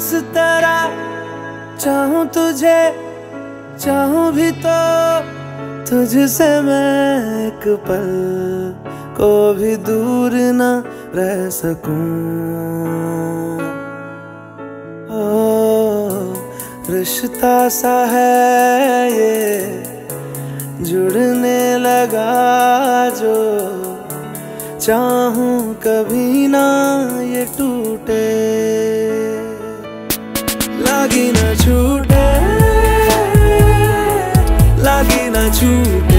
इस तरह चाहूं तुझे चाहूं भी तो तुझसे मैं एक पल को भी दूर ना रह सकूं। ओ रिश्ता सा है ये जुड़ने लगा जो, चाहूं कभी ना ये टूटे। लागी ना छूटे, लागी ना छूटे।